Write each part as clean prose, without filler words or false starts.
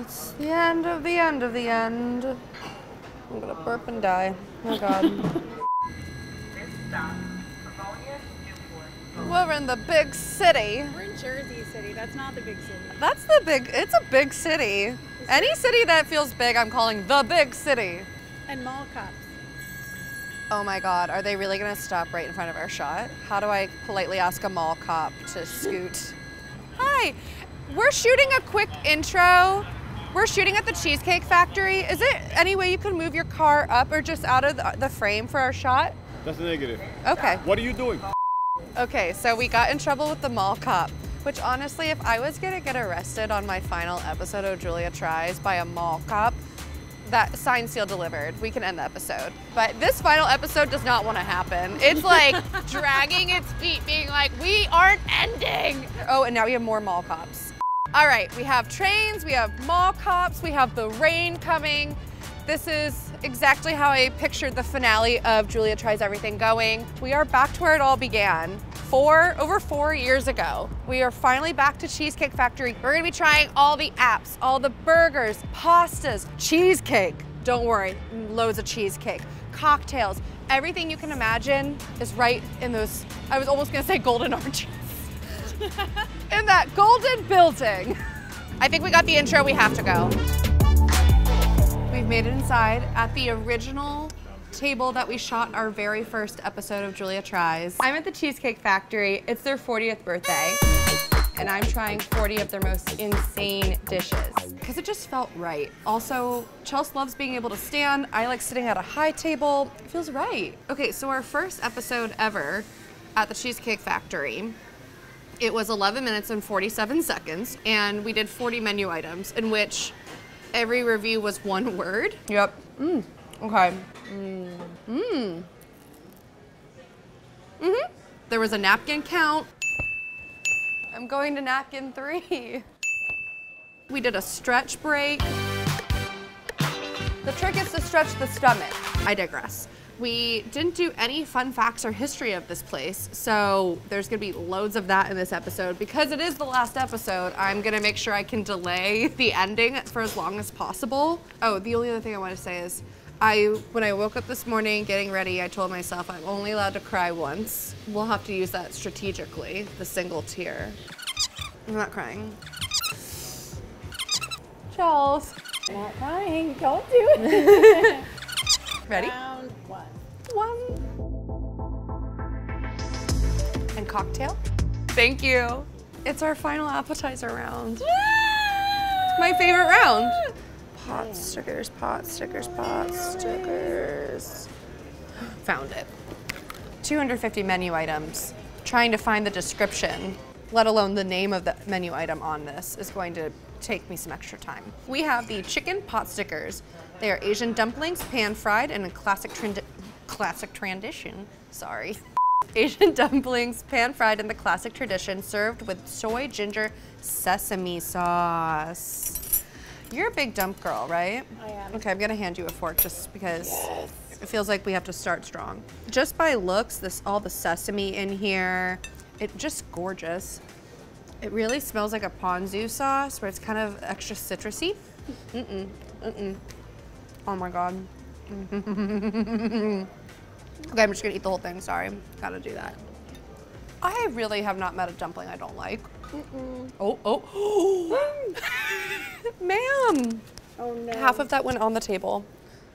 It's the end of the end of the end. I'm gonna burp and die. Oh God. We're in the big city. We're in Jersey City. That's not the big city. That's the big, it's a big city. Any city that feels big, I'm calling the big city. And mall cops. Oh my God, are they really gonna stop right in front of our shot? How do I politely ask a mall cop to scoot? Hi, we're shooting a quick intro. We're shooting at the Cheesecake Factory. Is it any way you can move your car up or just out of the frame for our shot? That's a negative. Okay. What are you doing? Okay, so we got in trouble with the mall cop, which honestly, if I was gonna get arrested on my final episode of Julia Tries by a mall cop, that sign seal delivered. We can end the episode. But this final episode does not want to happen. It's like dragging its feet, being like, we aren't ending. Oh, and now we have more mall cops. All right, we have trains, we have mall cops, we have the rain coming. This is exactly how I pictured the finale of Julia Tries Everything going. We are back to where it all began. Over 4 years ago, we are finally back to Cheesecake Factory. We're gonna be trying all the apps, all the burgers, pastas, cheesecake. Don't worry, loads of cheesecake, cocktails, everything you can imagine is right in those, I was almost gonna say golden arches. In that golden building. I think we got the intro, we have to go. We've made it inside at the original table that we shot our very first episode of Julia Tries. I'm at the Cheesecake Factory. It's their 40th birthday. And I'm trying 40 of their most insane dishes because it just felt right. Also, Chelsea loves being able to stand. I like sitting at a high table. It feels right. Okay, so our first episode ever at the Cheesecake Factory, it was 11 minutes and 47 seconds. And we did 40 menu items in which every review was one word. Yep. Mm. Okay. Mmm. Mmm. Mm-hmm. There was a napkin count. I'm going to napkin 3. We did a stretch break. The trick is to stretch the stomach. I digress. We didn't do any fun facts or history of this place, so there's gonna be loads of that in this episode. Because it is the last episode, I'm gonna make sure I can delay the ending for as long as possible. Oh, the only other thing I wanna say is, when I woke up this morning getting ready, I told myself I'm only allowed to cry once. We'll have to use that strategically, the single tear. I'm not crying. Chelsea. I'm not crying, don't do it. Ready? Round one. And cocktail. Thank you. It's our final appetizer round. It's my favorite round. Pot stickers, pot stickers, pot stickers. Found it. 250 menu items. Trying to find the description, let alone the name of the menu item on this, is going to take me some extra time. We have the chicken pot stickers. They are Asian dumplings, pan-fried, and a classic tradition, sorry. Asian dumplings, pan-fried in the classic tradition, served with soy, ginger, sesame sauce. You're a big dump girl, right? I am. Okay, I'm gonna hand you a fork just because it feels like we have to start strong. Just by looks, all the sesame in here, it's just gorgeous. It really smells like a ponzu sauce where it's kind of extra citrusy. Mm-mm, mm-mm. Oh my God. Okay, I'm just gonna eat the whole thing, sorry. Gotta do that. I really have not met a dumpling I don't like. Mm-mm. Oh, oh. Ma'am. Oh no. Half of that went on the table.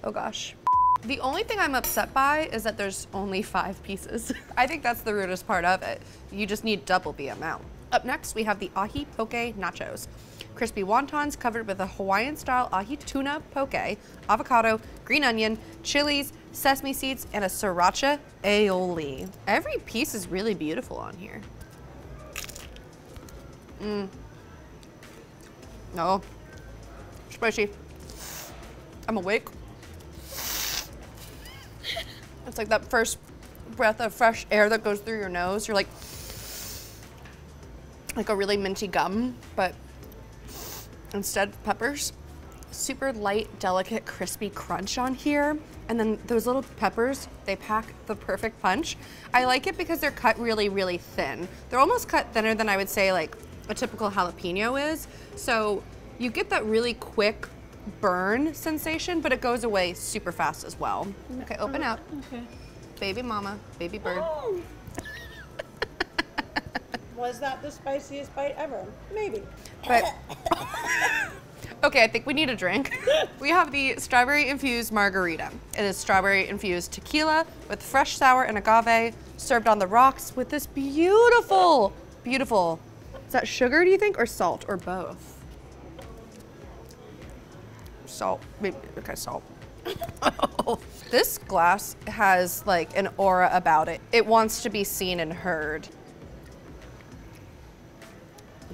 Oh gosh. The only thing I'm upset by is that there's only 5 pieces. I think that's the rudest part of it. You just need double the amount. Up next, we have the ahi poke nachos. Crispy wontons covered with a Hawaiian-style ahi tuna poke, avocado, green onion, chilies, sesame seeds, and a sriracha aioli. Every piece is really beautiful on here. Mmm. No. Spicy. I'm awake. It's like that first breath of fresh air that goes through your nose. You're like a really minty gum, but instead peppers. Super light, delicate, crispy crunch on here. And then those little peppers, they pack the perfect punch. I like it because they're cut really, really thin. They're almost cut thinner than I would say like a typical jalapeno is. So You get that really quick burn sensation, but it goes away super fast as well. Okay, open up. Okay. Baby mama, baby bird. Oh. Was that the spiciest bite ever? Maybe. But okay, I think we need a drink. We have the strawberry infused margarita. It is strawberry infused tequila with fresh sour and agave, served on the rocks with this beautiful, beautiful. Is that sugar, do you think, or salt, or both? Salt, maybe, okay, salt. This glass has like an aura about it. It wants to be seen and heard.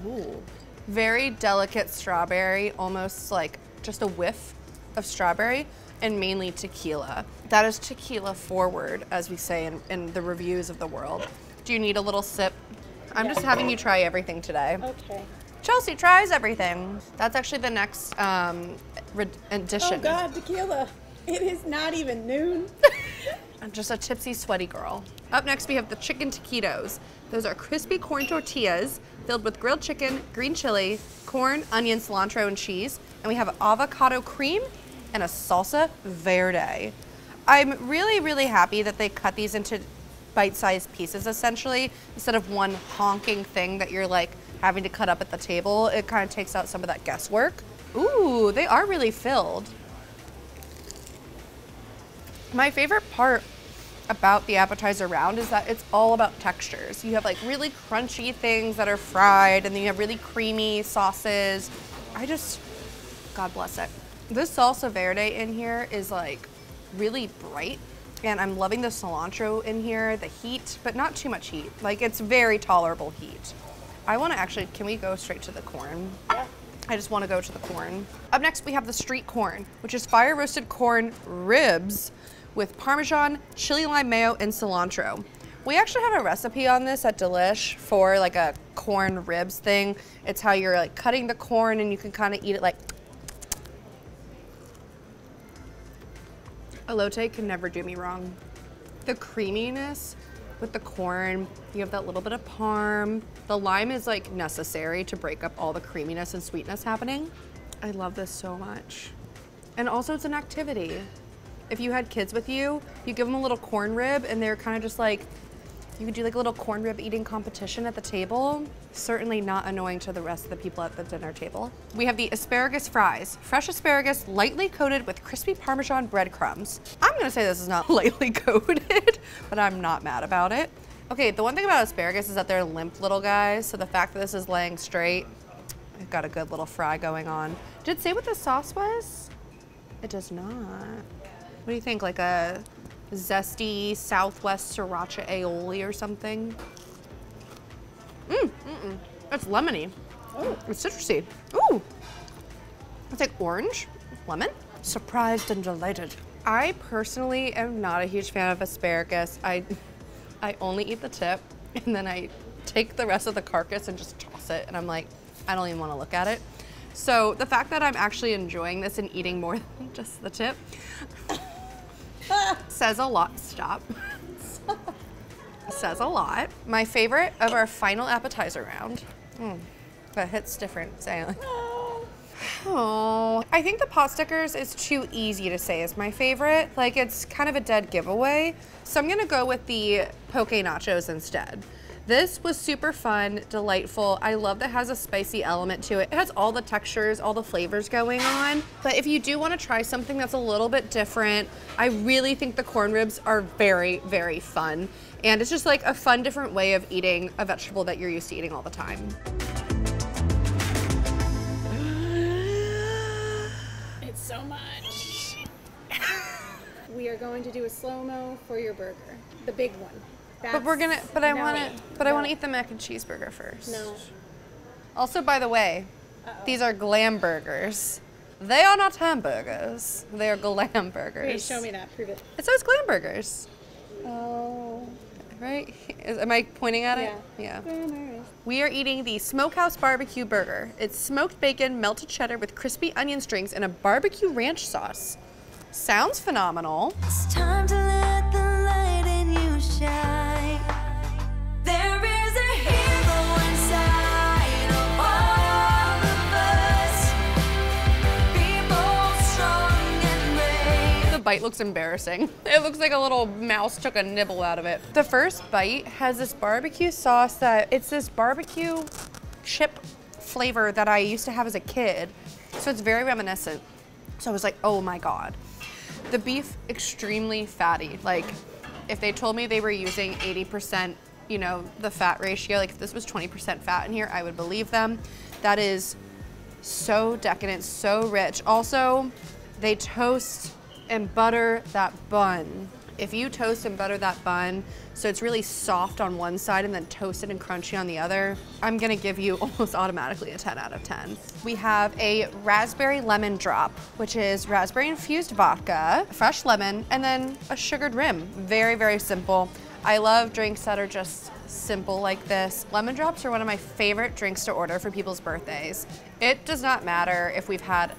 Ooh. Very delicate strawberry, almost like just a whiff of strawberry, and mainly tequila. That is tequila forward, as we say in the reviews of the world. Do you need a little sip? I'm just having you try everything today. Okay. Chelsea tries everything. That's actually the next edition. Oh God, tequila. It is not even noon. I'm just a tipsy, sweaty girl. Up next, we have the chicken taquitos. Those are crispy corn tortillas filled with grilled chicken, green chili, corn, onion, cilantro, and cheese. And we have avocado cream and a salsa verde. I'm really, really happy that they cut these into bite-sized pieces, essentially, instead of one honking thing that you're like having to cut up at the table. It kind of takes out some of that guesswork. Ooh, they are really filled. My favorite part about the appetizer round is that it's all about textures. You have like really crunchy things that are fried, and then you have really creamy sauces. I just, God bless it. This salsa verde in here is like really bright, and I'm loving the cilantro in here, the heat, but not too much heat. Like, it's very tolerable heat. I wanna actually, can we go straight to the corn? Yeah. I just wanna go to the corn. Up next, we have the street corn, which is fire roasted corn ribs with Parmesan, chili lime mayo, and cilantro. We actually have a recipe on this at Delish for like a corn ribs thing. It's how you're like cutting the corn and you can kind of eat it like. Elote can never do me wrong. The creaminess with the corn, you have that little bit of parm. The lime is like necessary to break up all the creaminess and sweetness happening. I love this so much. And also it's an activity. If you had kids with you, you give them a little corn rib and they're kind of just like, you could do like a little corn rib eating competition at the table. Certainly not annoying to the rest of the people at the dinner table. We have the asparagus fries. Fresh asparagus, lightly coated with crispy Parmesan breadcrumbs. I'm gonna say this is not lightly coated, but I'm not mad about it. Okay, the one thing about asparagus is that they're limp little guys, so the fact that this is laying straight, I've got a good little fry going on. Did it say what the sauce was? It does not. What do you think, like a zesty Southwest sriracha aioli or something? Mm-mm. That's lemony. Ooh. It's citrusy. Ooh. It's like orange, lemon. Surprised and delighted. I personally am not a huge fan of asparagus. I only eat the tip, and then I take the rest of the carcass and just toss it, and I'm like, I don't even want to look at it. So the fact that I'm actually enjoying this and eating more than just the tip says a lot. Stop. Says a lot. My favorite of our final appetizer round. That hits different, silently. Oh, I think the pot stickers is too easy to say is my favorite. Like, it's kind of a dead giveaway. So I'm gonna go with the poke nachos instead. This was super fun, delightful. I love that it has a spicy element to it. It has all the textures, all the flavors going on. But if you do want to try something that's a little bit different, I really think the corn ribs are very, very fun. And it's just like a fun, different way of eating a vegetable that you're used to eating all the time. It's so much. We are going to do a slow-mo for your burger, the big one. That's I want to eat the mac and cheeseburger first. No. Also, by the way, these are glam burgers. They are not hamburgers. They are glam burgers. Wait, show me that. Prove it. It says glam burgers. Oh. Right? Am I pointing at it? Yeah. Yeah. We are eating the Smokehouse Barbecue Burger. It's smoked bacon, melted cheddar with crispy onion strings and a barbecue ranch sauce. Sounds phenomenal. It's time to let the light in you shine. bite looks embarrassing. It looks like a little mouse took a nibble out of it. The first bite has this barbecue sauce that, it's this barbecue chip flavor that I used to have as a kid. So it's very reminiscent. So I was like, oh my God. The beef, extremely fatty. Like, if they told me they were using 80%, you know, the fat ratio, like if this was 20% fat in here, I would believe them. That is so decadent, so rich. Also, they toast and butter that bun. If you toast and butter that bun, so it's really soft on one side and then toasted and crunchy on the other, I'm gonna give you almost automatically a 10 out of 10. We have a raspberry lemon drop, which is raspberry infused vodka, fresh lemon, and then a sugared rim. Very, very simple. I love drinks that are just simple like this. Lemon drops are one of my favorite drinks to order for people's birthdays. It does not matter if we've had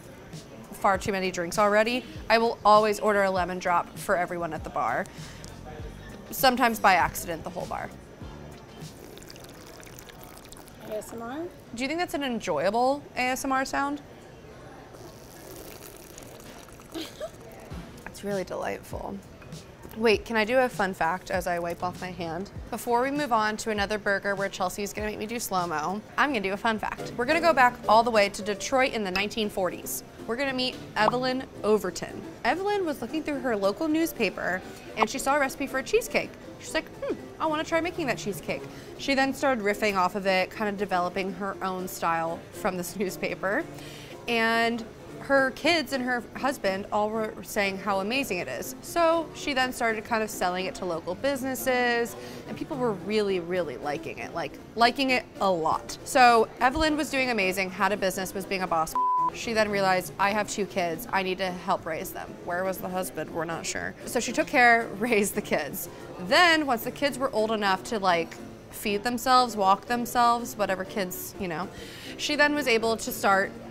far too many drinks already. I will always order a lemon drop for everyone at the bar. Sometimes by accident, the whole bar. ASMR? Do you think that's an enjoyable ASMR sound? It's really delightful. Wait, can I do a fun fact as I wipe off my hand? Before we move on to another burger where Chelsea's gonna make me do slow-mo, I'm gonna do a fun fact. We're gonna go back all the way to Detroit in the 1940s. We're gonna meet Evelyn Overton. Evelyn was looking through her local newspaper and she saw a recipe for a cheesecake. She's like, I wanna try making that cheesecake. She then started riffing off of it, kind of developing her own style from this newspaper. And her kids and her husband all were saying how amazing it is. So she then started kind of selling it to local businesses and people were really, really liking it, like liking it a lot. So Evelyn was doing amazing, had a business, was being a boss. She then realized, I have two kids, I need to help raise them. Where was the husband? We're not sure. So she took care, raised the kids. Then once the kids were old enough to like feed themselves, walk themselves, whatever kids, you know, she then was able to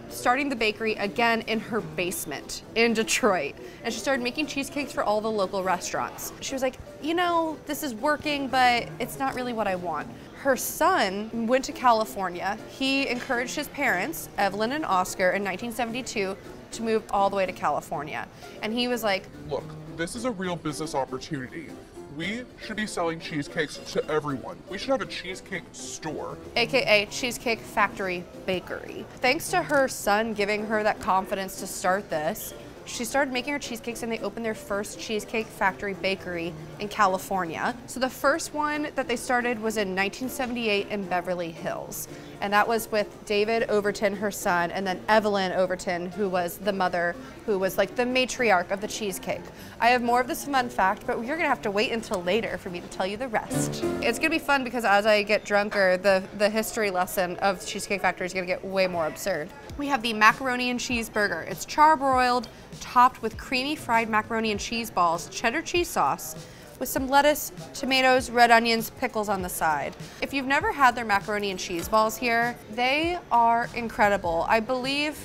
starting the bakery again in her basement in Detroit. And she started making cheesecakes for all the local restaurants. She was like, you know, this is working, but it's not really what I want. Her son went to California. He encouraged his parents, Evelyn and Oscar, in 1972 to move all the way to California. And he was like, look, this is a real business opportunity. We should be selling cheesecakes to everyone. We should have a cheesecake store. AKA Cheesecake Factory Bakery. Thanks to her son giving her that confidence to start this, she started making her cheesecakes and they opened their first Cheesecake Factory Bakery in California. So the first one that they started was in 1978 in Beverly Hills. And that was with David Overton, her son, and then Evelyn Overton, who was the mother, who was like the matriarch of the cheesecake. I have more of this fun fact, but you're gonna have to wait until later for me to tell you the rest. It's gonna be fun because as I get drunker, the history lesson of Cheesecake Factory is gonna get way more absurd. We have the macaroni and cheese burger. It's charbroiled, topped with creamy fried macaroni and cheese balls, cheddar cheese sauce, with some lettuce, tomatoes, red onions, pickles on the side. If you've never had their macaroni and cheese balls here, they are incredible. I believe,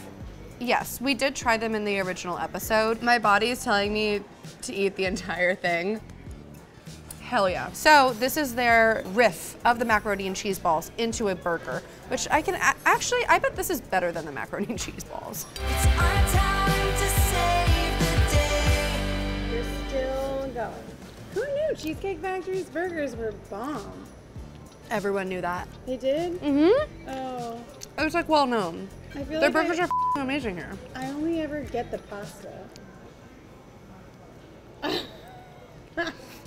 yes, we did try them in the original episode. My body is telling me to eat the entire thing. Hell yeah. So this is their riff of the macaroni and cheese balls into a burger, which I can, actually, I bet this is better than the macaroni and cheese balls. It's our time to save the day. You're still going. Who knew Cheesecake Factory's burgers were bomb? Everyone knew that. They did? Mm-hmm. Oh. It was like well known. I feel their like burgers are f***ing amazing here. I only ever get the pasta.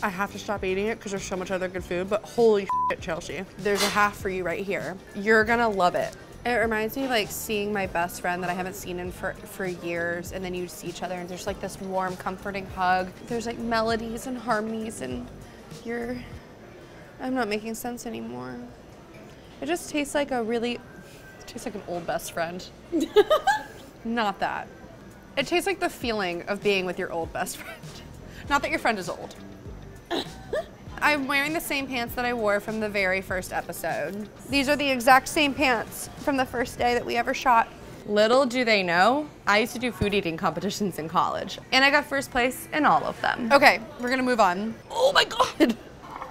I have to stop eating it because there's so much other good food, but holy shit, Chelsea. There's a half for you right here. You're gonna love it. It reminds me of like seeing my best friend that I haven't seen in for years, and then you see each other and there's like this warm, comforting hug. There's like melodies and harmonies and you're, I'm not making sense anymore. It just tastes like a really, it tastes like an old best friend. Not that. It tastes like the feeling of being with your old best friend. Not that your friend is old. I'm wearing the same pants that I wore from the very first episode. These are the exact same pants from the first day that we ever shot. Little do they know, I used to do food eating competitions in college and I got first place in all of them. Okay, we're gonna move on. Oh my God.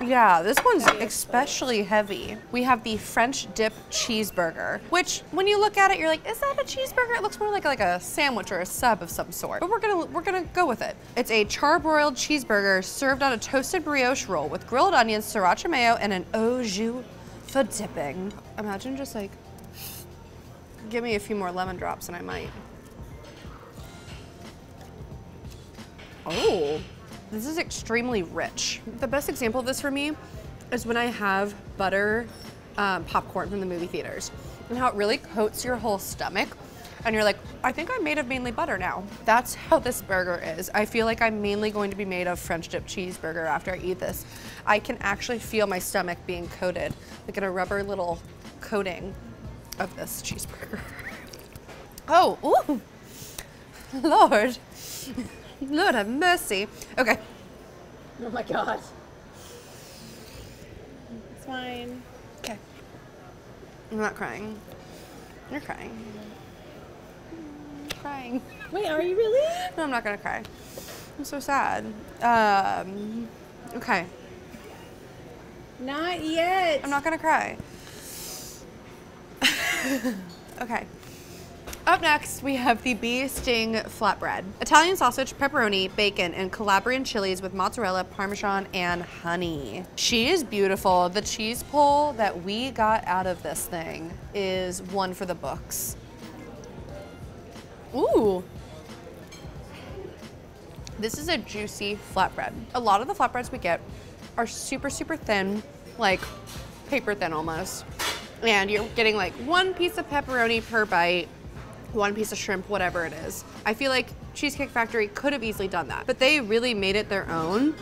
Yeah, this one's especially heavy. We have the French dip cheeseburger, which when you look at it, you're like, is that a cheeseburger? It looks more like a sandwich or a sub of some sort, but we're gonna go with it. It's a charbroiled cheeseburger served on a toasted brioche roll with grilled onions, sriracha mayo, and an au jus for dipping. Imagine just like, give me a few more lemon drops and I might. Oh. This is extremely rich. The best example of this for me is when I have butter popcorn from the movie theaters and how it really coats your whole stomach. And you're like, I think I'm made of mainly butter now. That's how this burger is. I feel like I'm mainly going to be made of French dip cheeseburger after I eat this. I can actually feel my stomach being coated, like in a rubber little coating of this cheeseburger. Oh, ooh, Lord. Lord have mercy. Okay. Oh my God. It's fine. Okay. I'm not crying. You're crying. I'm crying. Wait, are you really? No, I'm not gonna cry. I'm so sad. Okay. Not yet. I'm not gonna cry. Okay. Up next, we have the bee sting flatbread. Italian sausage, pepperoni, bacon, and Calabrian chilies with mozzarella, parmesan, and honey. She is beautiful. The cheese pull that we got out of this thing is one for the books. Ooh. This is a juicy flatbread. A lot of the flatbreads we get are super, super thin, like paper thin almost. And you're getting like one piece of pepperoni per bite, one piece of shrimp, whatever it is. I feel like Cheesecake Factory could have easily done that, but they really made it their own,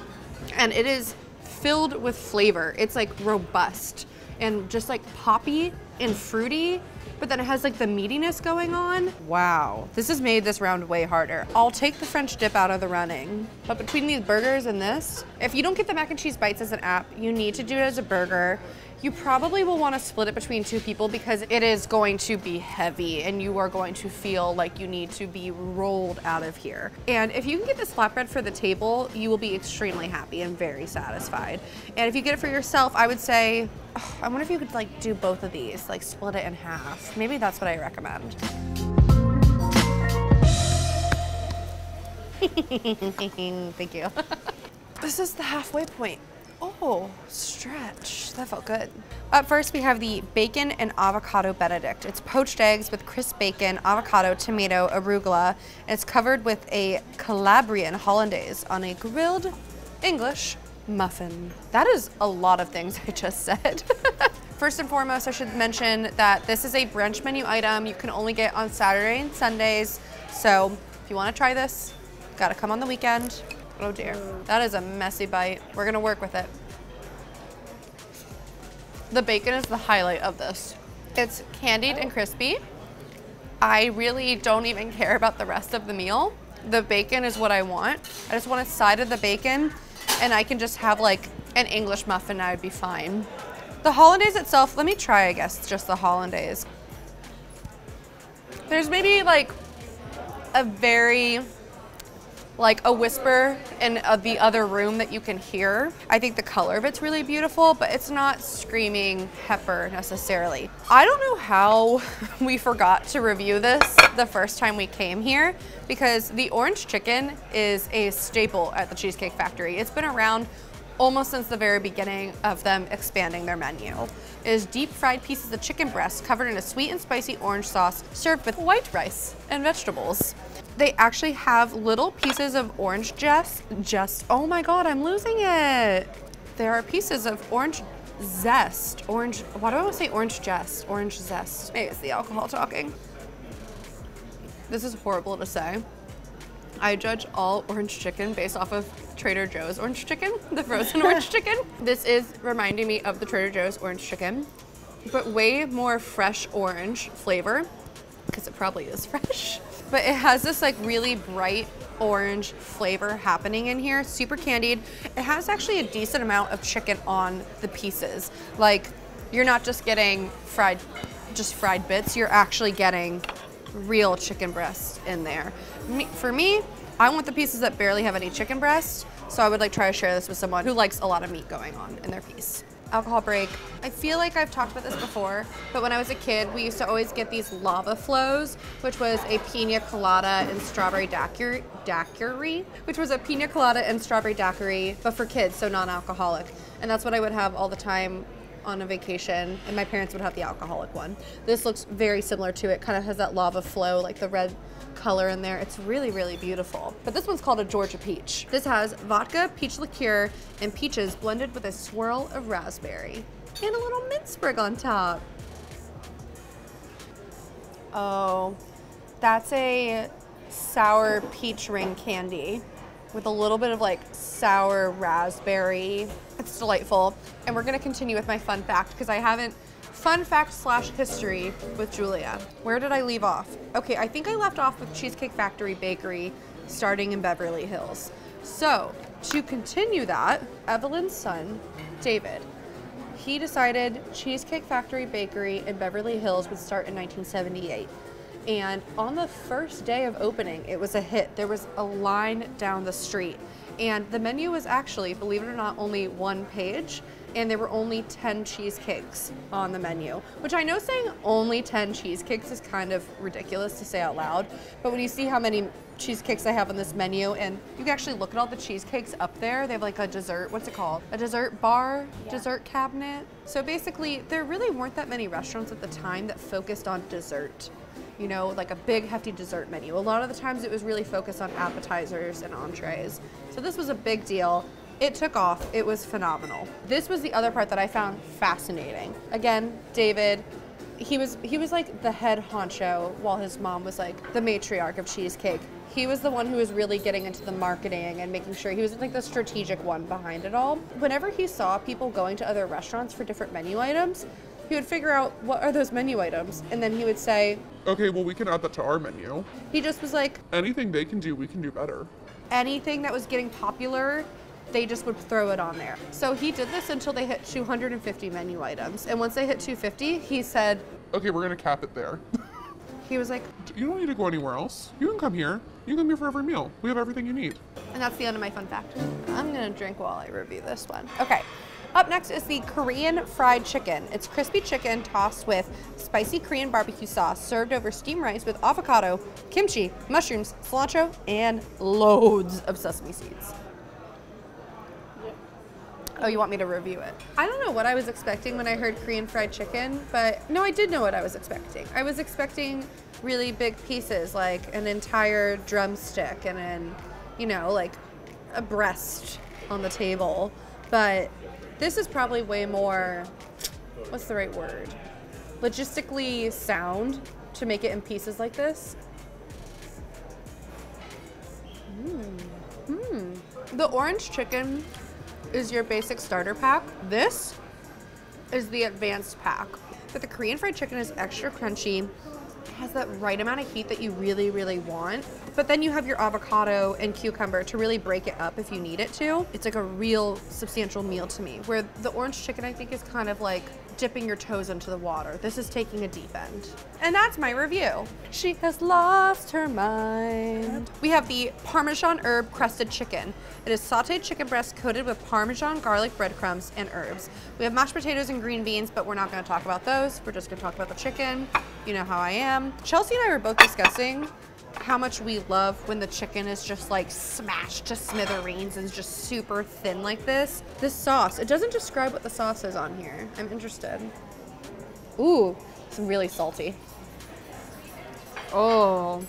and it is filled with flavor. It's like robust and just like poppy and fruity, but then it has like the meatiness going on. Wow, this has made this round way harder. I'll take the French dip out of the running, but between these burgers and this, if you don't get the mac and cheese bites as an app, you need to do it as a burger. You probably will want to split it between two people because it is going to be heavy and you are going to feel like you need to be rolled out of here. And if you can get this flatbread for the table, you will be extremely happy and very satisfied. And if you get it for yourself, I would say, oh, I wonder if you could like do both of these, like split it in half. Maybe that's what I recommend. Thank you. This is the halfway point. Oh, stretch, that felt good. Up first, we have the bacon and avocado Benedict. It's poached eggs with crisp bacon, avocado, tomato, arugula, and it's covered with a Calabrian hollandaise on a grilled English muffin. That is a lot of things I just said. First and foremost, I should mention that this is a brunch menu item you can only get on Saturday and Sundays. So if you wanna try this, you gotta come on the weekend. Oh dear, that is a messy bite. We're gonna work with it. The bacon is the highlight of this. It's candied and crispy. I really don't even care about the rest of the meal. The bacon is what I want. I just want a side of the bacon and I can just have like an English muffin and I would be fine. The hollandaise itself, let me try, I guess, just the hollandaise. There's maybe like a very, like a whisper in the other room that you can hear. I think the color of it's really beautiful, but it's not screaming pepper necessarily. I don't know how we forgot to review this the first time we came here because the orange chicken is a staple at the Cheesecake Factory. It's been around almost since the very beginning of them expanding their menu. It is deep fried pieces of chicken breast covered in a sweet and spicy orange sauce served with white rice and vegetables. They actually have little pieces of orange zest. Oh my God, I'm losing it. There are pieces of orange zest. Orange, why do I want to say orange zest? Orange zest. Maybe it's the alcohol talking. This is horrible to say. I judge all orange chicken based off of Trader Joe's orange chicken, the frozen orange chicken. This is reminding me of the Trader Joe's orange chicken, but way more fresh orange flavor, because it probably is fresh. But it has this like really bright orange flavor happening in here, super candied. It has actually a decent amount of chicken on the pieces. Like you're not just getting fried bits, you're actually getting real chicken breast in there. For me, I want the pieces that barely have any chicken breast, so I would like try to share this with someone who likes a lot of meat going on in their piece. Alcohol break. I feel like I've talked about this before, but when I was a kid, we used to always get these lava flows, which was a pina colada and strawberry daiquiri, which was a pina colada and strawberry daiquiri, but for kids, so non-alcoholic. And that's what I would have all the time on a vacation, and my parents would have the alcoholic one. This looks very similar to it, kind of has that lava flow, like the red color in there. It's really, really beautiful. But this one's called a Georgia peach. This has vodka, peach liqueur, and peaches blended with a swirl of raspberry. And a little mince sprig on top. Oh, that's a sour peach ring candy with a little bit of like sour raspberry. It's delightful. And we're gonna continue with my fun fact because I haven't, fun fact slash history with Julia. Where did I leave off? Okay, I think I left off with Cheesecake Factory Bakery starting in Beverly Hills. So to continue that, Evelyn's son, David, he decided Cheesecake Factory Bakery in Beverly Hills would start in 1978. And on the first day of opening, it was a hit. There was a line down the street. And the menu was actually, believe it or not, only one page, and there were only 10 cheesecakes on the menu, which I know saying only 10 cheesecakes is kind of ridiculous to say out loud, but when you see how many cheesecakes I have on this menu, and you can actually look at all the cheesecakes up there, they have like a dessert, what's it called? A dessert bar, yeah. Dessert cabinet. So basically, there really weren't that many restaurants at the time that focused on dessert. You know, like a big hefty dessert menu. A lot of the times it was really focused on appetizers and entrees. So this was a big deal. It took off, it was phenomenal. This was the other part that I found fascinating. Again, David, he was like the head honcho while his mom was like the matriarch of cheesecake. He was the one who was really getting into the marketing and making sure he was like the strategic one behind it all. Whenever he saw people going to other restaurants for different menu items, he would figure out what are those menu items, and then he would say, okay, well, we can add that to our menu. He just was like, anything they can do, we can do better. Anything that was getting popular, they just would throw it on there. So he did this until they hit 250 menu items. And once they hit 250, he said, okay, we're gonna cap it there. He was like, you don't need to go anywhere else. You can come here. You can come here for every meal. We have everything you need. And that's the end of my fun fact. I'm gonna drink while I review this one. Okay, up next is the Korean fried chicken. It's crispy chicken tossed with spicy Korean barbecue sauce, served over steamed rice with avocado, kimchi, mushrooms, cilantro, and loads of sesame seeds. Oh, you want me to review it? I don't know what I was expecting when I heard Korean fried chicken, but no, I did know what I was expecting. I was expecting really big pieces, like an entire drumstick and then, you know, like a breast on the table. But this is probably way more, what's the right word? Logistically sound to make it in pieces like this. The orange chicken is your basic starter pack. This is the advanced pack. But the Korean fried chicken is extra crunchy. It has that right amount of heat that you really, really want. But then you have your avocado and cucumber to really break it up if you need it to. It's like a real substantial meal to me, where the orange chicken, I think, is kind of like dipping your toes into the water. This is taking a deep end. And that's my review. She has lost her mind. We have the Parmesan herb crusted chicken. It is sauteed chicken breast coated with Parmesan garlic breadcrumbs and herbs. We have mashed potatoes and green beans, but we're not gonna talk about those. We're just gonna talk about the chicken. You know how I am. Chelsea and I were both discussing how much we love when the chicken is just like smashed to smithereens and just super thin like this. This sauce, it doesn't describe what the sauce is on here. I'm interested. Ooh, it's really salty. Oh,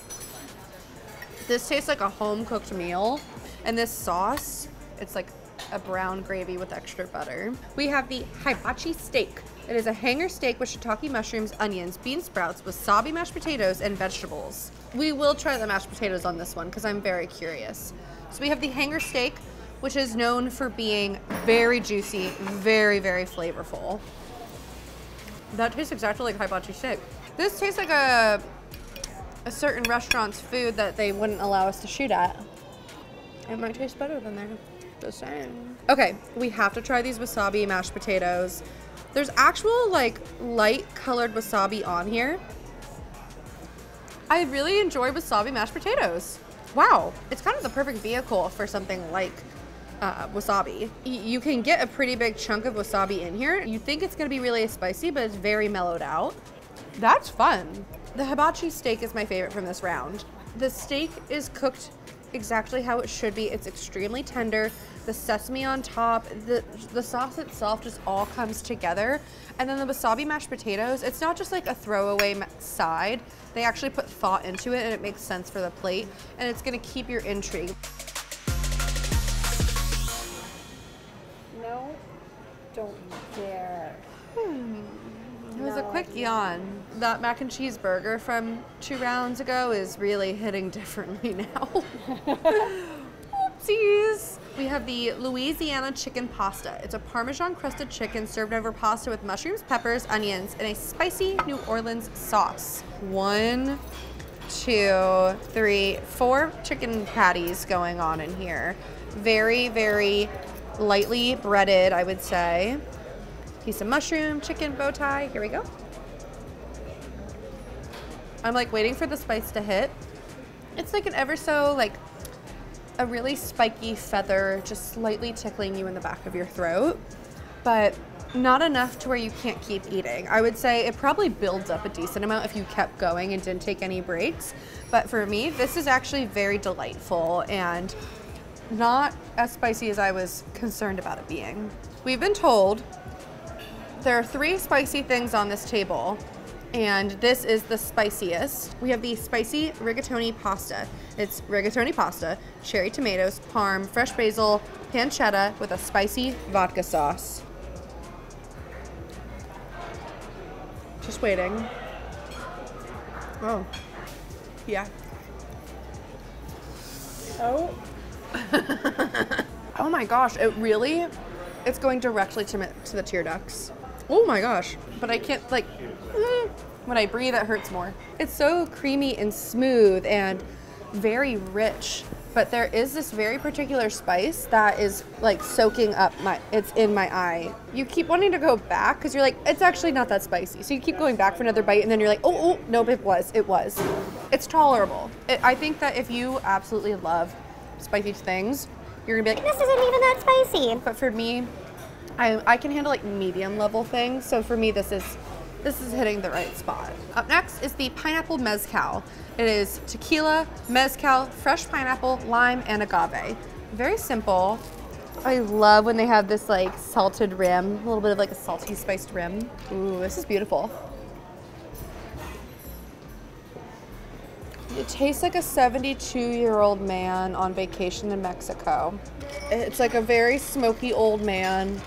this tastes like a home cooked meal. And this sauce, it's like a brown gravy with extra butter. We have the hibachi steak. It is a hanger steak with shiitake mushrooms, onions, bean sprouts, wasabi mashed potatoes, and vegetables. We will try the mashed potatoes on this one because I'm very curious. So we have the hanger steak, which is known for being very juicy, very, very flavorful. That tastes exactly like hibachi steak. This tastes like a certain restaurant's food that they wouldn't allow us to shoot at. It might taste better than there. Just saying. Okay, we have to try these wasabi mashed potatoes. There's actual like light colored wasabi on here. I really enjoy wasabi mashed potatoes. Wow, it's kind of the perfect vehicle for something like wasabi. You can get a pretty big chunk of wasabi in here. You think it's gonna be really spicy, but it's very mellowed out. That's fun. The hibachi steak is my favorite from this round. The steak is cooked exactly how it should be. It's extremely tender. The sesame on top, the sauce itself just all comes together. And then the wasabi mashed potatoes, it's not just like a throwaway side. They actually put thought into it and it makes sense for the plate. And it's gonna keep your intrigue. No, don't dare. It was a quick yawn. That mac and cheese burger from 2 rounds ago is really hitting differently now. Oopsies. We have the Louisiana chicken pasta. It's a Parmesan crusted chicken served over pasta with mushrooms, peppers, onions, and a spicy New Orleans sauce. 1, 2, 3, 4 chicken patties going on in here. Very, very lightly breaded, I would say. Piece of mushroom, chicken, bow tie. Here we go. I'm like waiting for the spice to hit. It's like an ever so like a really spiky feather just slightly tickling you in the back of your throat, but not enough to where you can't keep eating. I would say it probably builds up a decent amount if you kept going and didn't take any breaks. But for me, this is actually very delightful and not as spicy as I was concerned about it being. We've been told there are 3 spicy things on this table, and this is the spiciest. We have the spicy rigatoni pasta. It's rigatoni pasta, cherry tomatoes, parm, fresh basil, pancetta with a spicy vodka sauce. Just waiting. Oh, yeah. Oh. Oh my gosh, it really, it's going directly to the tear ducts. Oh my gosh, but I can't like, when I breathe, it hurts more. It's so creamy and smooth and very rich, but there is this very particular spice that is like soaking up it's in my eye. You keep wanting to go back because you're like, it's actually not that spicy. So you keep going back for another bite and then you're like, oh, nope, it was. It's tolerable. I think that if you absolutely love spicy things, you're gonna be like, this isn't even that spicy. But for me, I can handle like medium level things, so for me this is hitting the right spot. Up next is the pineapple mezcal. It is tequila, mezcal, fresh pineapple, lime, and agave. Very simple. I love when they have this like salted rim, a little bit of like a salty spiced rim. Ooh, this is beautiful. It tastes like a 72-year-old man on vacation in Mexico. It's like a very smoky old man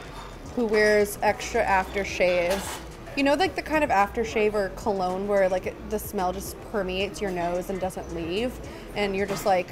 who wears extra aftershave. You know, like the kind of aftershave or cologne where like the smell just permeates your nose and doesn't leave, and you're just like,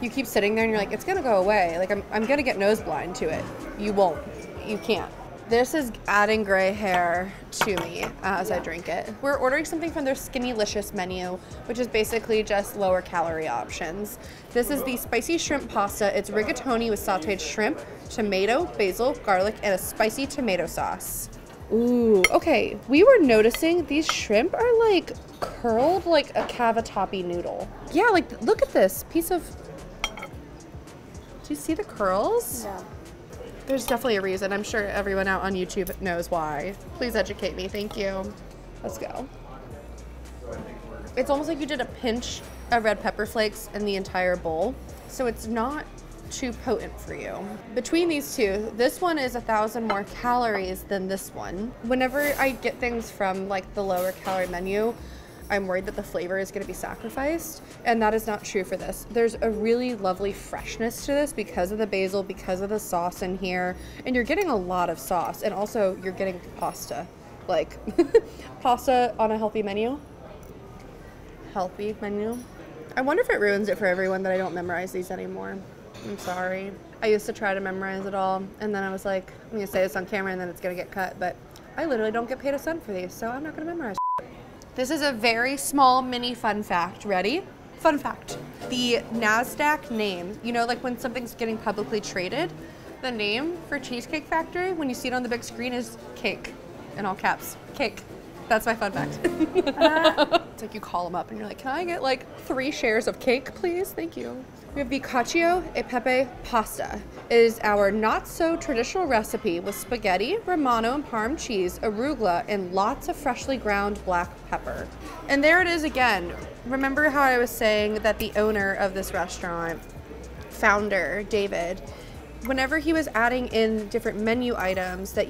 you keep sitting there and you're like, it's gonna go away. Like I'm gonna get nose blind to it. You won't. You can't. This is adding gray hair to me as I drink it. We're ordering something from their Skinny-licious menu, which is basically just lower calorie options. This is the spicy shrimp pasta. It's rigatoni with sauteed shrimp, tomato, basil, garlic, and a spicy tomato sauce. Ooh, okay. We were noticing these shrimp are like curled like a cavatappi noodle. Yeah, like look at this piece of, do you see the curls? No. There's definitely a reason. I'm sure everyone out on YouTube knows why. Please educate me, thank you. Let's go. It's almost like you did a pinch of red pepper flakes in the entire bowl, so it's not too potent for you. Between these two, this one is 1,000 more calories than this one. Whenever I get things from like the lower calorie menu, I'm worried that the flavor is gonna be sacrificed, and that is not true for this. There's a really lovely freshness to this because of the basil, because of the sauce in here, and you're getting a lot of sauce, and also you're getting pasta. Like, pasta on a healthy menu. Healthy menu. I wonder if it ruins it for everyone that I don't memorize these anymore. I'm sorry. I used to try to memorize it all, and then I was like, I'm gonna say this on camera and then it's gonna get cut, but I literally don't get paid a cent for these, so I'm not gonna memorize. This is a very small mini fun fact. Ready? Fun fact. The NASDAQ name, you know, like when something's getting publicly traded, the name for Cheesecake Factory, when you see it on the big screen, is CAKE, in all caps. CAKE. That's my fun fact. It's like you call them up and you're like, can I get like 3 shares of cake, please? Thank you. We have Boccaccio e Pepe pasta. It is our not so traditional recipe with spaghetti, Romano and Parm cheese, arugula, and lots of freshly ground black pepper. And there it is again. Remember how I was saying that the owner of this restaurant, founder David, whenever he was adding in different menu items that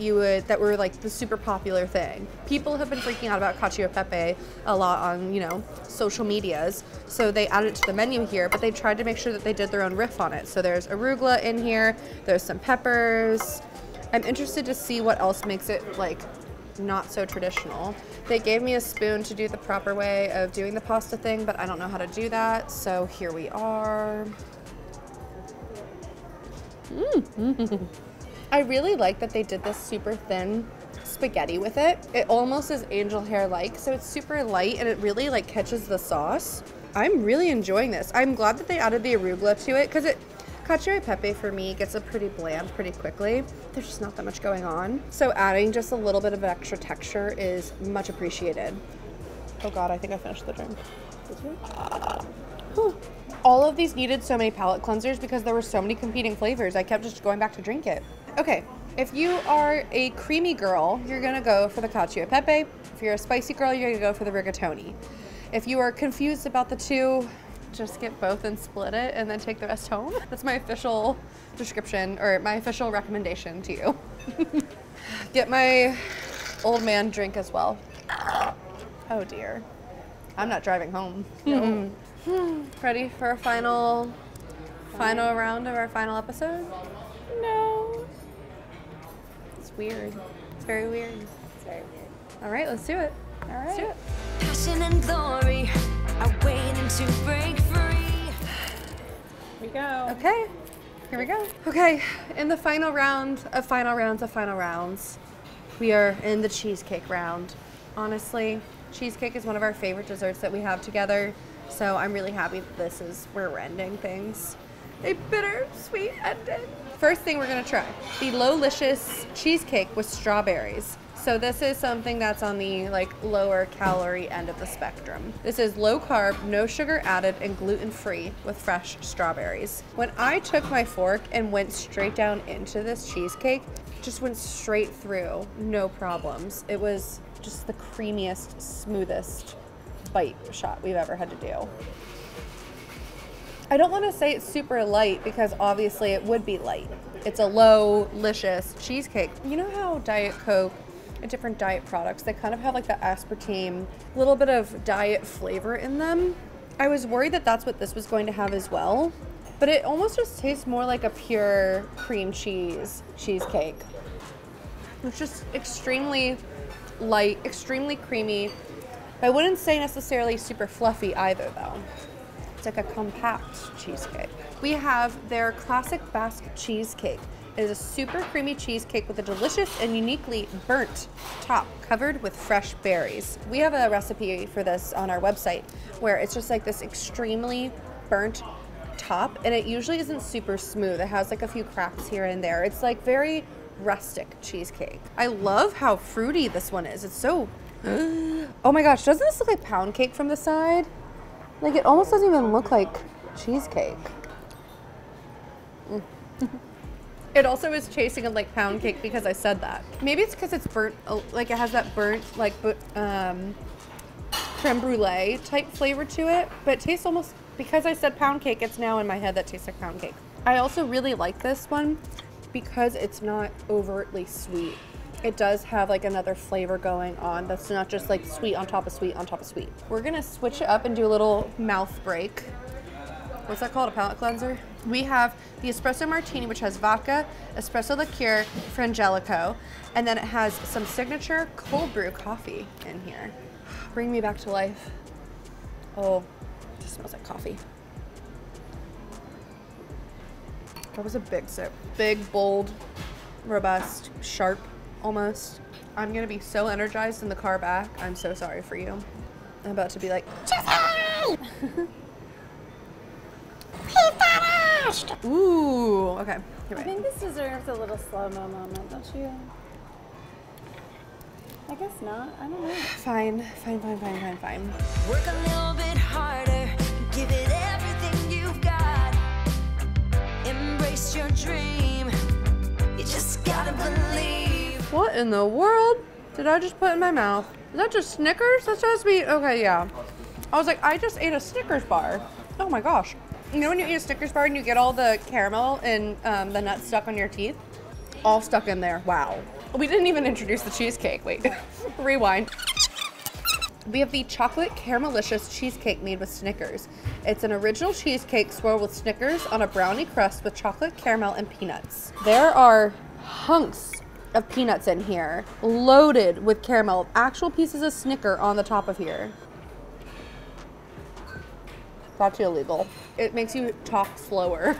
were like the super popular thing. People have been freaking out about cacio e pepe a lot on, you know, social medias. So they added it to the menu here, but they tried to make sure that they did their own riff on it. So there's arugula in here, there's some peppers. I'm interested to see what else makes it like not so traditional. They gave me a spoon to do the proper way of doing the pasta thing, but I don't know how to do that. So here we are. Mm. I really like that they did this super thin spaghetti with it. It almost is angel hair-like, so it's super light and it really like catches the sauce. I'm really enjoying this. I'm glad that they added the arugula to it because cacio e pepe for me gets a pretty bland pretty quickly. There's just not that much going on. So adding just a little bit of extra texture is much appreciated. Oh God, I think I finished the drink. Did you? Whew. All of these needed so many palate cleansers because there were so many competing flavors. I kept just going back to drink it. Okay, if you are a creamy girl, you're gonna go for the cacio e pepe. If you're a spicy girl, you're gonna go for the rigatoni. If you are confused about the two, just get both and split it and then take the rest home. That's my official description or my official recommendation to you. Get my old man drink as well. Oh dear, I'm not driving home. No. Ready for a final round of our final episode? No. It's weird. It's very weird. It's very weird. All right, let's do it. All right. Let's do it. Passion and glory are waiting to break free. Here we go. Okay. Here we go. Okay. In the final round of final rounds of final rounds, we are in the cheesecake round. Honestly, cheesecake is one of our favorite desserts that we have together. So I'm really happy that this is where we're ending things. A bitter, sweet ending. First thing we're gonna try, the Lowlicious cheesecake with strawberries. So this is something that's on the like lower calorie end of the spectrum. This is low carb, no sugar added, and gluten-free with fresh strawberries. When I took my fork and went straight down into this cheesecake, just went straight through, no problems. It was just the creamiest, smoothest bite shot we've ever had to do. I don't want to say it's super light because obviously it would be light. It's a low-licious cheesecake. You know how Diet Coke and different diet products, they kind of have like the aspartame, a little bit of diet flavor in them? I was worried that that's what this was going to have as well, but it almost just tastes more like a pure cream cheese cheesecake. It's just extremely light, extremely creamy. I wouldn't say necessarily super fluffy either though. It's like a compact cheesecake. We have their classic Basque cheesecake. It is a super creamy cheesecake with a delicious and uniquely burnt top covered with fresh berries. We have a recipe for this on our website where it's just like this extremely burnt top and it usually isn't super smooth. It has like a few cracks here and there. It's like very rustic cheesecake. I love how fruity this one is. It's so oh my gosh, doesn't this look like pound cake from the side? Like it almost doesn't even look like cheesecake. Mm. It also is chasing of like pound cake because I said that. Maybe it's because it's burnt, like it has that burnt like creme brulee type flavor to it, but it tastes almost, because I said pound cake, it's now in my head that tastes like pound cake. I also really like this one because it's not overtly sweet. It does have like another flavor going on that's not just like sweet on top of sweet on top of sweet. We're gonna switch it up and do a little mouth break. What's that called, a palate cleanser? We have the espresso martini, which has vodka, espresso liqueur, frangelico, and then it has some signature cold brew coffee in here. Bring me back to life. Oh, it smells like coffee. That was a big sip. Big, bold, robust, sharp. Almost. I'm gonna be so energized in the car back. I'm so sorry for you. I'm about to be like, Chelsea! Ooh, okay. You're right. I think this deserves a little slow-mo moment, don't you? I guess not. I don't know. Fine, fine, fine, fine, fine, fine. Work a little bit harder. Give it everything you've got. Embrace your dream. You just gotta believe. What in the world did I just put in my mouth? Is that just Snickers? That's supposed to be, okay, yeah. I was like, I just ate a Snickers bar. Oh my gosh. You know when you eat a Snickers bar and you get all the caramel and the nuts stuck on your teeth? All stuck in there, wow. We didn't even introduce the cheesecake, wait, rewind. We have the chocolate caramelicious cheesecake made with Snickers. It's an original cheesecake swirled with Snickers on a brownie crust with chocolate, caramel, and peanuts. There are hunks of peanuts in here, loaded with caramel, actual pieces of Snicker on the top of here. That's illegal. It makes you talk slower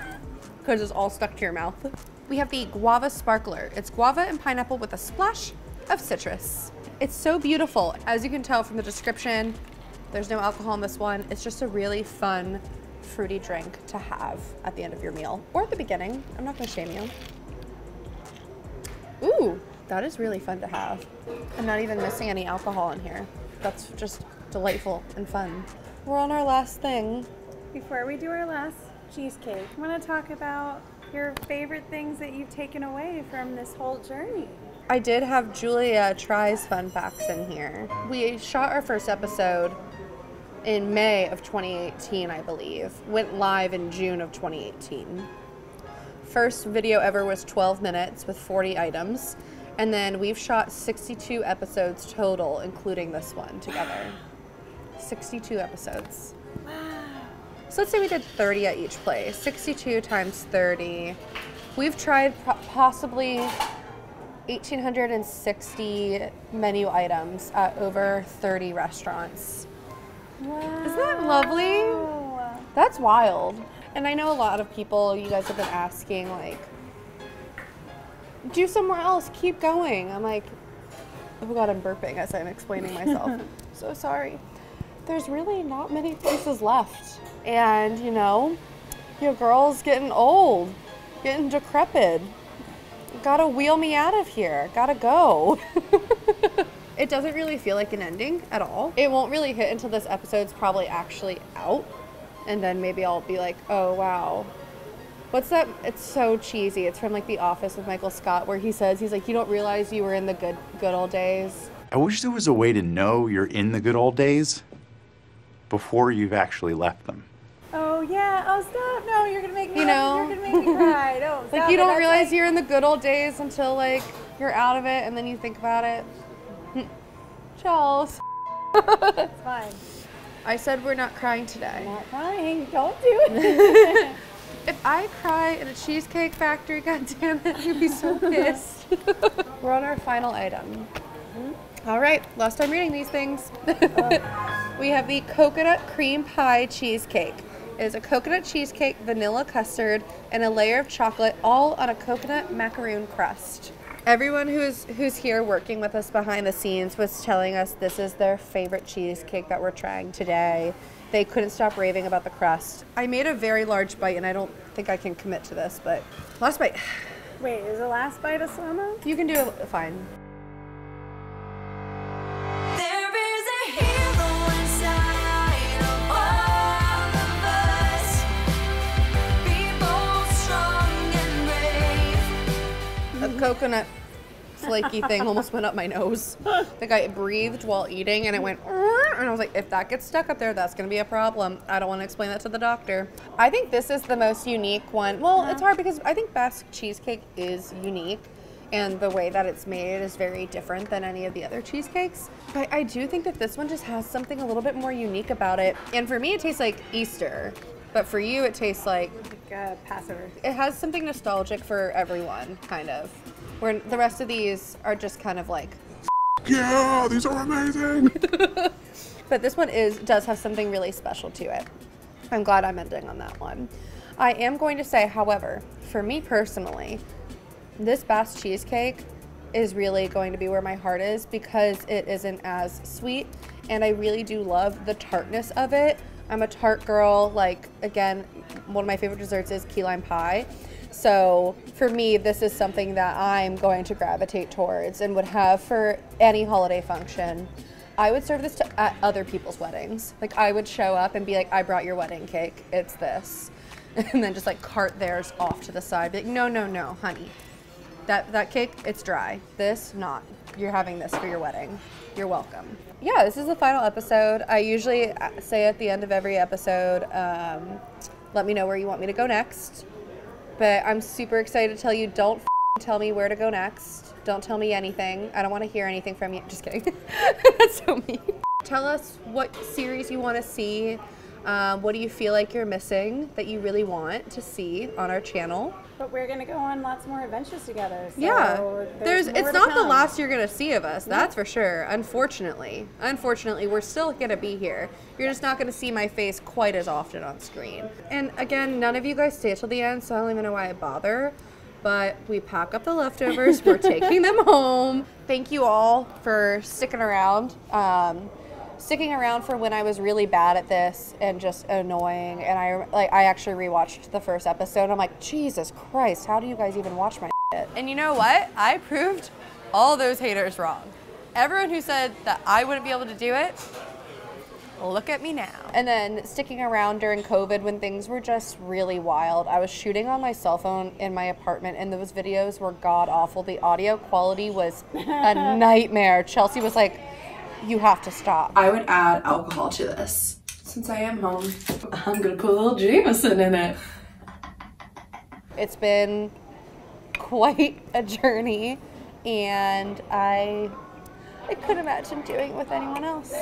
because it's all stuck to your mouth. We have the guava sparkler. It's guava and pineapple with a splash of citrus. It's so beautiful. As you can tell from the description, there's no alcohol in this one. It's just a really fun, fruity drink to have at the end of your meal or at the beginning. I'm not gonna shame you. Ooh, that is really fun to have. I'm not even missing any alcohol in here. That's just delightful and fun. We're on our last thing. Before we do our last cheesecake, I wanna talk about your favorite things that you've taken away from this whole journey. I did have Julia Tries Fun Facts in here. We shot our first episode in May of 2018, I believe. Went live in June of 2018. First video ever was 12 minutes with 40 items. And then we've shot 62 episodes total, including this one together. 62 episodes. So let's say we did 30 at each place. 62 times 30. We've tried possibly 1,860 menu items at over 30 restaurants. Wow. Isn't that lovely? That's wild. And I know a lot of people, you guys have been asking, like, do somewhere else, keep going. I'm like, oh God, I'm burping as I'm explaining myself. So sorry. There's really not many places left. And you know, your girl's getting old, getting decrepit. Gotta wheel me out of here, gotta go. It doesn't really feel like an ending at all. It won't really hit until this episode's probably actually out. And then maybe I'll be like, oh wow. What's that? It's so cheesy. It's from like The Office with Michael Scott where he says, he's like, you don't realize you were in the good old days. I wish there was a way to know you're in the good old days before you've actually left them. Oh yeah, oh stop, no, you're gonna make me, you know? You're gonna make me cry, no, stop. Like you don't realize you're in the good old days until like you're out of it and then you think about it. Chelsea. It's fine. I said we're not crying today. I'm not crying, don't do it. If I cry at a Cheesecake Factory, goddammit, you'd be so pissed. We're on our final item. All right, last time reading these things. We have the coconut cream pie cheesecake. It is a coconut cheesecake, vanilla custard, and a layer of chocolate, all on a coconut macaroon crust. Everyone who's here working with us behind the scenes was telling us this is their favorite cheesecake that we're trying today. They couldn't stop raving about the crust. I made a very large bite, and I don't think I can commit to this, but last bite. Wait, is the last bite a slow mo? You can do it fine. Coconut flaky thing almost went up my nose. Like I breathed while eating and it went, and I was like, if that gets stuck up there, that's gonna be a problem. I don't wanna explain that to the doctor. I think this is the most unique one. Well, it's hard because I think Basque cheesecake is unique and the way that it's made is very different than any of the other cheesecakes. But I do think that this one just has something a little bit more unique about it. And for me, it tastes like Easter. But for you, it tastes like Passover. It has something nostalgic for everyone, kind of. Where the rest of these are just kind of like, yeah, these are amazing. But this one does have something really special to it. I'm glad I'm ending on that one. I am going to say, however, for me personally, this Basque cheesecake is really going to be where my heart is because it isn't as sweet, and I really do love the tartness of it. I'm a tart girl. Like, again, one of my favorite desserts is key lime pie. So for me, this is something that I'm going to gravitate towards and would have for any holiday function. I would serve this at other people's weddings. Like, I would show up and be like, I brought your wedding cake, it's this. And then just like cart theirs off to the side. Be like, no, no, no, honey. That cake, it's dry. This, not. You're having this for your wedding. You're welcome. Yeah, this is the final episode. I usually say at the end of every episode, let me know where you want me to go next. But I'm super excited to tell you, don't tell me where to go next. Don't tell me anything. I don't want to hear anything from you. Just kidding. That's so mean. Tell us what series you want to see. What do you feel like you're missing that you really want to see on our channel? But we're gonna go on lots more adventures together. So yeah, it's not the last you're gonna see of us. That's for sure. Unfortunately, we're still gonna be here. You're just not gonna see my face quite as often on screen. And again, none of you guys stay till the end, so I don't even know why I bother. But we pack up the leftovers. We're taking them home. Thank you all for sticking around. Sticking around for when I was really bad at this and just annoying, and I actually rewatched the first episode. I'm like, Jesus Christ, how do you guys even watch my shit? And you know what? I proved all those haters wrong. Everyone who said that I wouldn't be able to do it, look at me now. And then sticking around during COVID when things were just really wild. I was shooting on my cell phone in my apartment, and those videos were god awful. The audio quality was a nightmare. Chelsea was like, you have to stop. I would add alcohol to this. Since I am home, I'm gonna put a little Jameson in it. It's been quite a journey, and I couldn't imagine doing it with anyone else.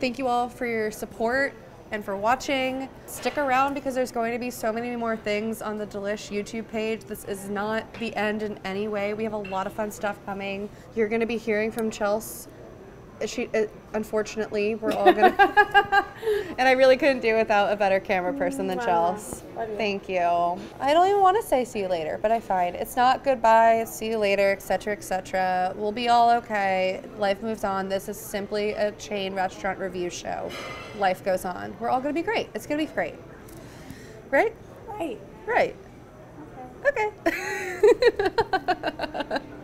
Thank you all for your support and for watching. Stick around because there's going to be so many more things on the Delish YouTube page. This is not the end in any way. We have a lot of fun stuff coming. You're gonna be hearing from Chelsea. Unfortunately, we're all gonna, and I really couldn't do without a better camera person than Chelsea. Thank you. I don't even wanna say see you later, but I find it's not goodbye, see you later, et cetera, et cetera. We'll be all okay, life moves on. This is simply a chain restaurant review show. Life goes on. We're all gonna be great. It's gonna be great. Right? Right. Right. Okay. Okay.